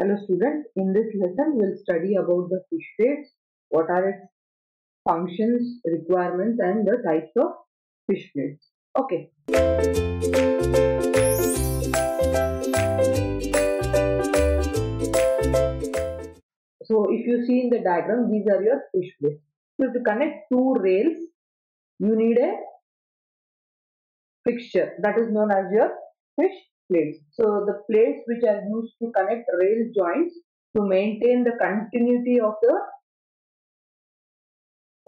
Hello students, in this lesson we will study about the fish fades, what are its functions, requirements and the types of fish fades. Okay. So if you see in the diagram, these are your fish fades. So to connect two rails, you need a fixture that is known as your fish plates. So the plates which are used to connect rail joints to maintain the continuity of the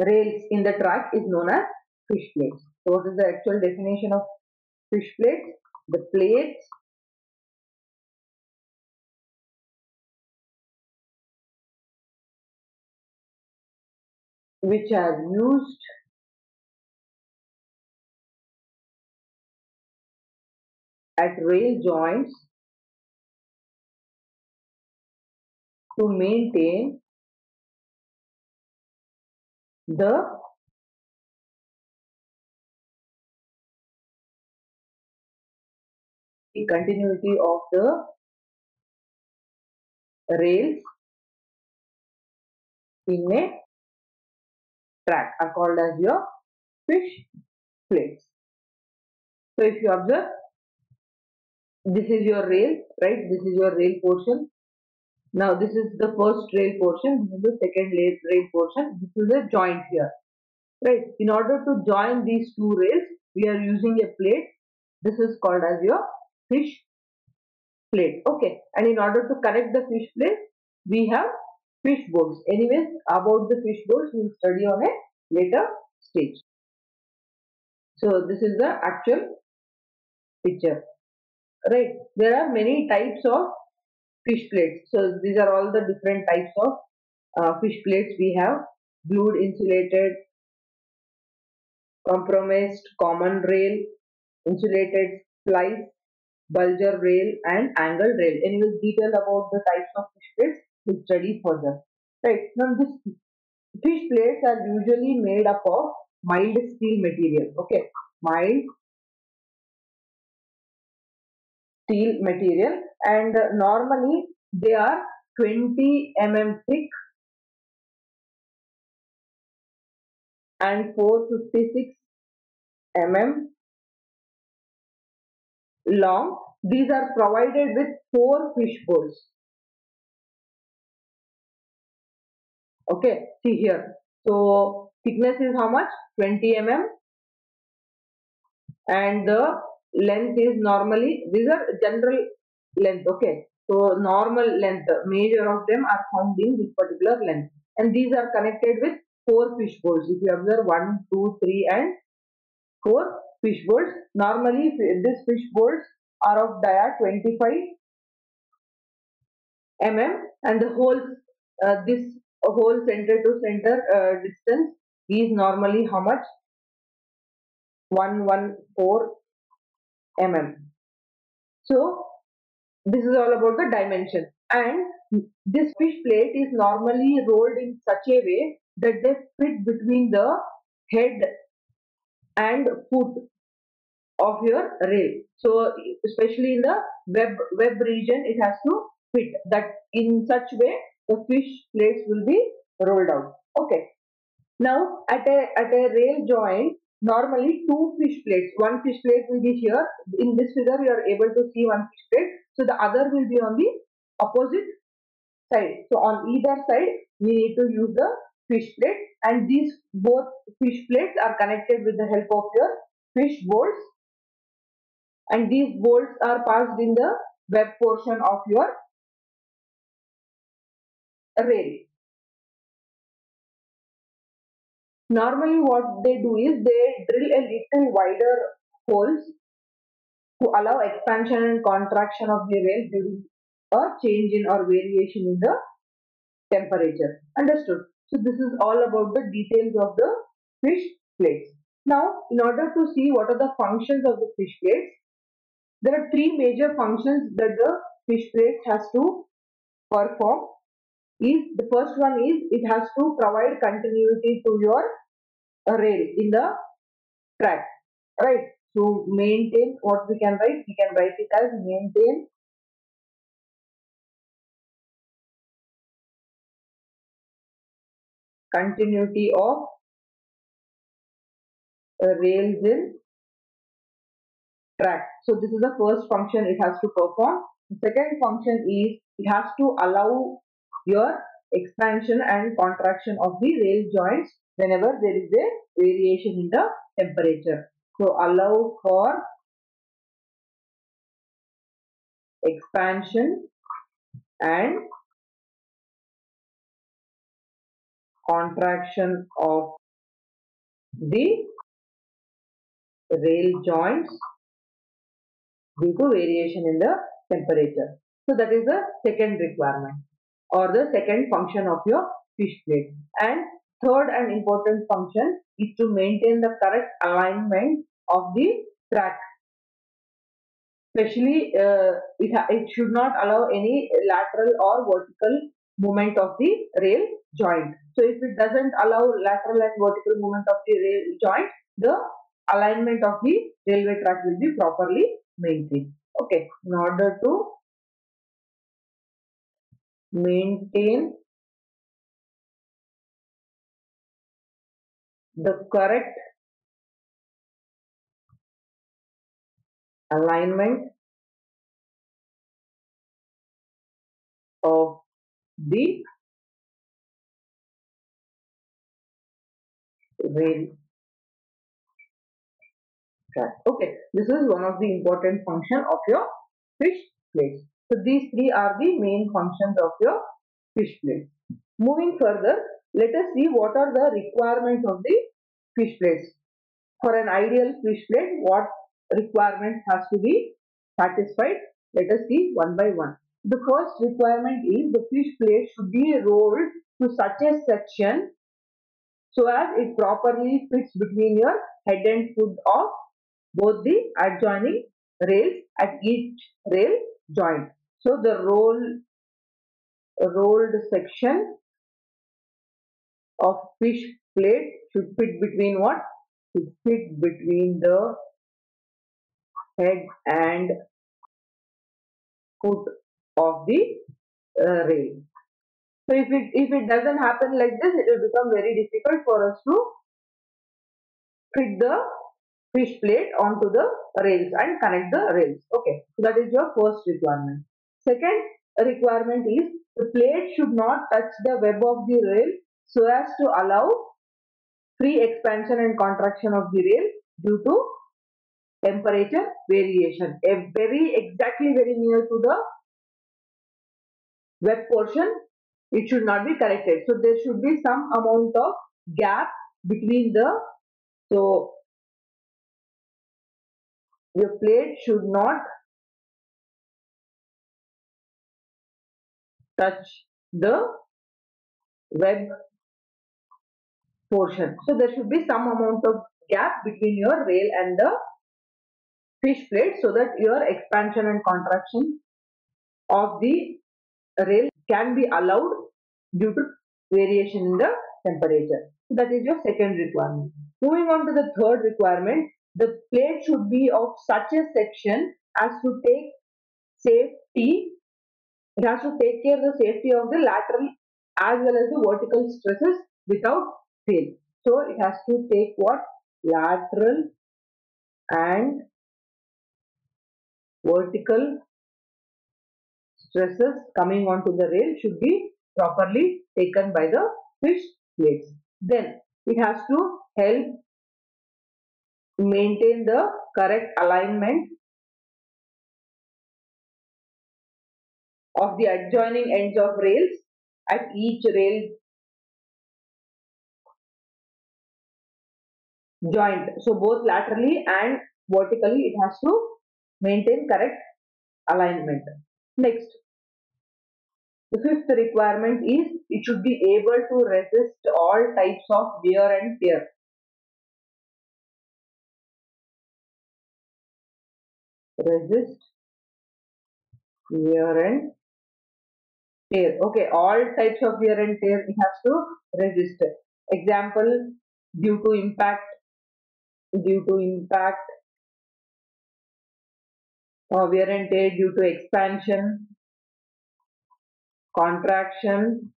rails in the track is known as fish plates. So what is the actual definition of fish plates? The plates which are used at rail joints to maintain the continuity of the rails in a track are called as your fish plates. So if you observe, this is your rail, right? This is your rail portion. Now this is the first rail portion, this is the second rail portion, this is the joint here, right? In order to join these two rails, we are using a plate. This is called as your fish plate, okay? And in order to connect the fish plate, we have fish boards. Anyways, about the fish boards, we will study on a later stage. So this is the actual picture. Right, there are many types of fish plates. So these are all the different types of fish plates we have: glued, insulated, compromised, common rail, insulated splice, bulger rail and angled rail. Anyways, detail about the types of fish plates we'll study further. Right, now these fish plates are usually made up of mild steel material. Okay, mild steel material, and normally they are 20 mm thick and 456 mm long. These are provided with 4 fish boards. Okay, see here. So thickness is how much? 20 mm and the length is normally, these are general length, okay? So normal length, major of them are found in this particular length, and these are connected with 4 fish bolts. If you observe, 1, 2, 3 and 4 fish bolts. Normally these fish bolts are of dia 25 mm, and the whole this whole center to center distance is normally how much? 114 mm. So this is all about the dimension, and this fish plate is normally rolled in such a way that they fit between the head and foot of your rail. So especially in the web region, it has to fit, that in such way the fish plates will be rolled out. Okay, now at a rail joint, normally 2 fish plates, one fish plate will be here. In this figure you are able to see one fish plate, so the other will be on the opposite side. So on either side we need to use the fish plate, and these both fish plates are connected with the help of your fish bolts, and these bolts are passed in the web portion of your rail. Normally what they do is they drill a little wider holes to allow expansion and contraction of the rail during a change in or variation in the temperature. Understood? So this is all about the details of the fish plates. Now in order to see what are the functions of the fish plates, there are 3 major functions that the fish plates has to perform. The first one is it has to provide continuity to your rail in the track, right? So maintain, what we can write it as maintain continuity of rails in track. So this is the first function it has to perform. The second function is it has to allow your expansion and contraction of the rail joints whenever there is a variation in the temperature. So allow for expansion and contraction of the rail joints due to variation in the temperature. So that is the second requirement or the second function of your fish plate. And third and important function is to maintain the correct alignment of the track. Especially it should not allow any lateral or vertical movement of the rail joint. So if it doesn't allow lateral and vertical movement of the rail joint, the alignment of the railway track will be properly maintained. Okay, in order to maintain the correct alignment of the rail track. Okay, this is one of the important functions of your fish plate. So these three are the main functions of your fish plate. Moving further, let us see what are the requirements of the fish plates. For an ideal fish plate, what requirements has to be satisfied? Let us see one by one. The first requirement is the fish plate should be rolled to such a section so as it properly fits between your head and foot of both the adjoining rails at each rail joint. So the rolled section of fish plate should fit between what? Should fit between the head and foot of the rail. So if it doesn't happen like this, it will become very difficult for us to fit the fish plate onto the rails and connect the rails. Okay, so that is your first requirement. Second requirement is the plate should not touch the web of the rail so as to allow free expansion and contraction of the rail due to temperature variation. Very near to the web portion, it should not be corrected. So there should be some amount of gap between the, so your plate should not touch the web portion. So there should be some amount of gap between your rail and the fish plate so that your expansion and contraction of the rail can be allowed due to variation in the temperature. That is your second requirement. Moving on to the third requirement, the plate should be of such a section as to take safety. It has to take care of the safety of the lateral as well as the vertical stresses without fail. So it has to take what? Lateral and vertical stresses coming onto the rail should be properly taken by the fish plates. Then it has to help maintain the correct alignment of the adjoining ends of rails at each rail joint. So both laterally and vertically it has to maintain correct alignment. Next, the fifth requirement is it should be able to resist all types of wear and tear. Resist wear and tear. Okay, all types of wear and tear it has to resist. Example, due to impact, wear and tear due to expansion, contraction,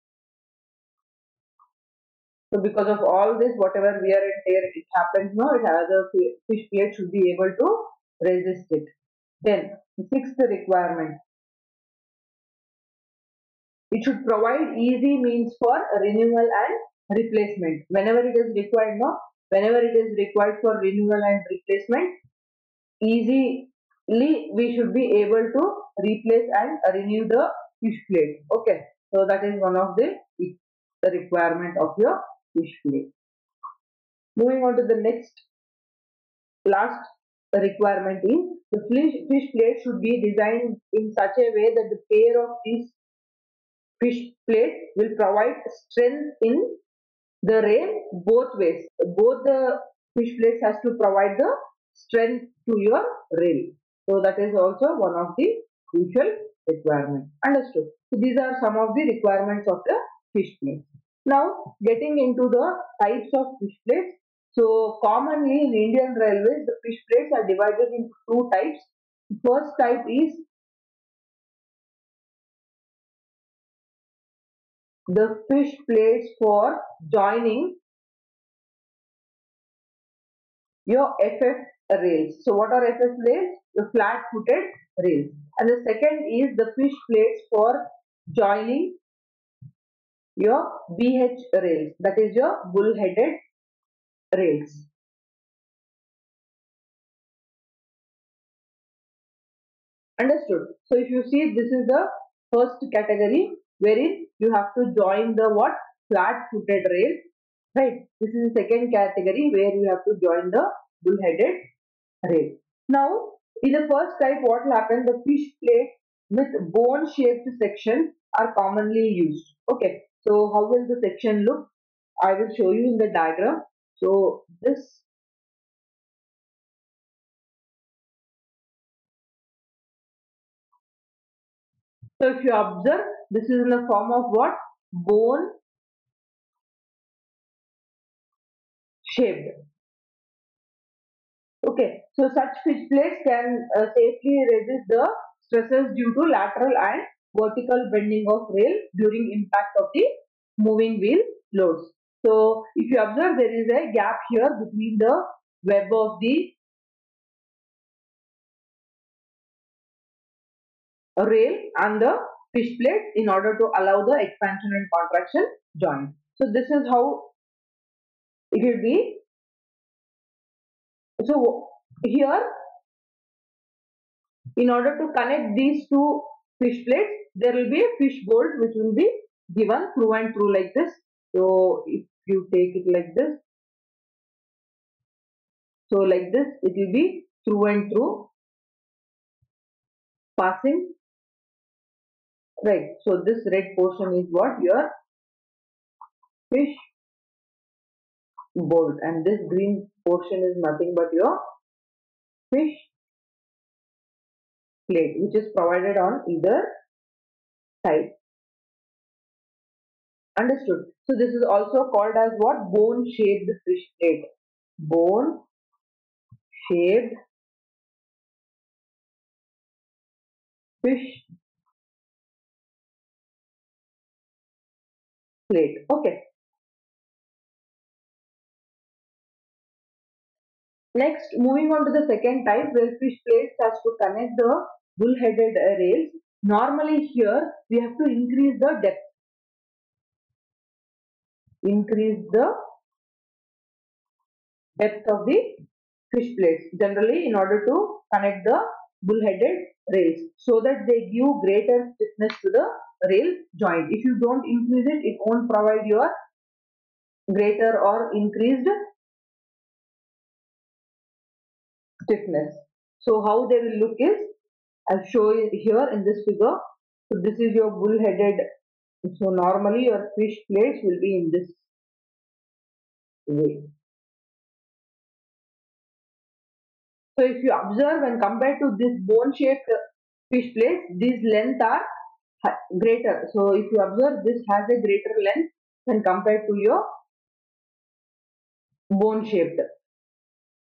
So because of all this, whatever wear and tear it happens, no, the fish plate should be able to resist it. Then, sixth requirement. It should provide easy means for renewal and replacement. Whenever it is required, no? Whenever it is required for renewal and replacement, easily we should be able to replace and renew the fish plate. Okay, so that is one of the requirement of your fish plate. Moving on to the last requirement is the fish plate should be designed in such a way that the pair of these fish plates will provide strength in the rail both ways. Both the fish plates has to provide the strength to your rail. So that is also one of the crucial requirements. Understood? So these are some of the requirements of the fish plates. Now getting into the types of fish plates. So commonly in Indian Railways, the fish plates are divided into two types. The first type is the fish plates for joining your FF rails. So what are FF rails? The flat footed rails. And the second is the fish plates for joining your BH rails, that is your bull headed rails. Understood? So if you see, this is the first category, wherein you have to join the what? Flat-footed rails, right? This is the second category where you have to join the bull-headed rail. Now, in the first type, what will happen? The fish plate with bone-shaped sections are commonly used. Okay, so how will the section look? I will show you in the diagram. So this So if you observe, this is in the form of what? Bone shaped. Okay, so such fish plates can safely resist the stresses due to lateral and vertical bending of rail during impact of the moving wheel loads. So if you observe, there is a gap here between the web of the rail and the fish plate in order to allow the expansion and contraction joint. So this is how it will be. So here, in order to connect these two fish plates, there will be a fish bolt which will be given through and through like this. So if you take it like this, so like this, it will be through and through passing. Right, so this red portion is what? Your fish bolt, and this green portion is nothing but your fish plate, which is provided on either side. Understood? So this is also called as what? Bone-shaped fish plate. Bone-shaped fish plate. Okay. Next, moving on to the second type, where fish plates has to connect the bull-headed rails. Normally here, we have to increase the depth. Increase the depth of the fish plates, generally in order to connect the bull-headed rails, so that they give greater stiffness to the rail joint. If you don't increase it, it won't provide your greater or increased stiffness. So how they will look is, I'll show you here in this figure. So this is your bull-headed. So normally your fish plates will be in this way. So if you observe and compare to this bone-shaped fish plates, these lengths are greater. So if you observe, this has a greater length when compared to your bone shaped.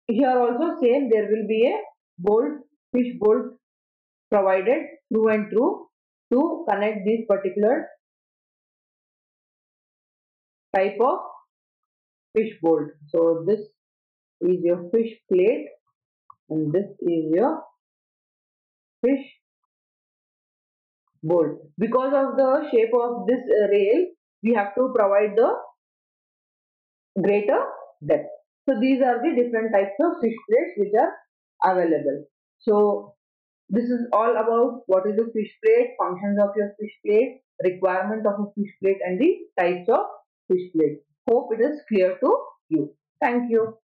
Here also same, there will be a bolt, fish bolt provided through and through to connect this particular type of fish bolt. So this is your fish plate and this is your fish bolt. Because of the shape of this rail, we have to provide the greater depth. So these are the different types of fish plates which are available. So this is all about what is the fish plate, functions of your fish plate, requirement of a fish plate and the types of fish plate. Hope it is clear to you. Thank you.